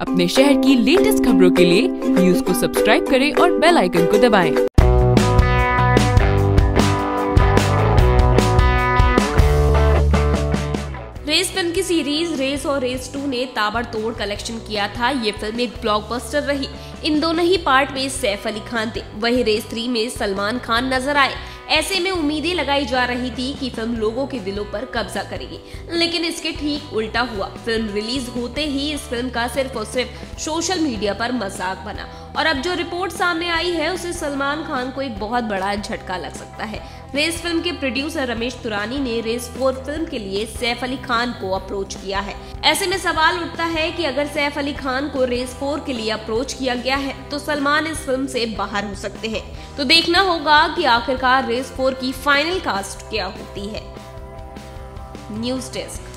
अपने शहर की लेटेस्ट खबरों के लिए न्यूज़ को सब्सक्राइब करें और बेल आइकन को दबाएं। रेस फिल्म की सीरीज रेस और रेस 2 ने ताबड़तोड़ कलेक्शन किया था। ये फिल्म एक ब्लॉकबस्टर रही। इन दोनों ही पार्ट में सैफ अली खान थे, वहीं रेस 3 में सलमान खान नजर आए। ऐसे में उम्मीदें लगाई जा रही थी कि फिल्म लोगों के दिलों पर कब्जा करेगी, लेकिन इसके ठीक उल्टा हुआ। फिल्म रिलीज होते ही इस फिल्म का सिर्फ और सिर्फ सोशल मीडिया पर मजाक बना और अब जो रिपोर्ट सामने आई है उसे सलमान खान को एक बहुत बड़ा झटका लग सकता है। रेस फिल्म के प्रोड्यूसर रमेश तुरानी ने रेस 4 फिल्म के लिए सैफ अली खान को अप्रोच किया है। ऐसे में सवाल उठता है कि अगर सैफ अली खान को रेस 4 के लिए अप्रोच किया गया है तो सलमान इस फिल्म से बाहर हो सकते हैं। तो देखना होगा कि आखिरकार रेस 4 की फाइनल कास्ट क्या होती है। News desk.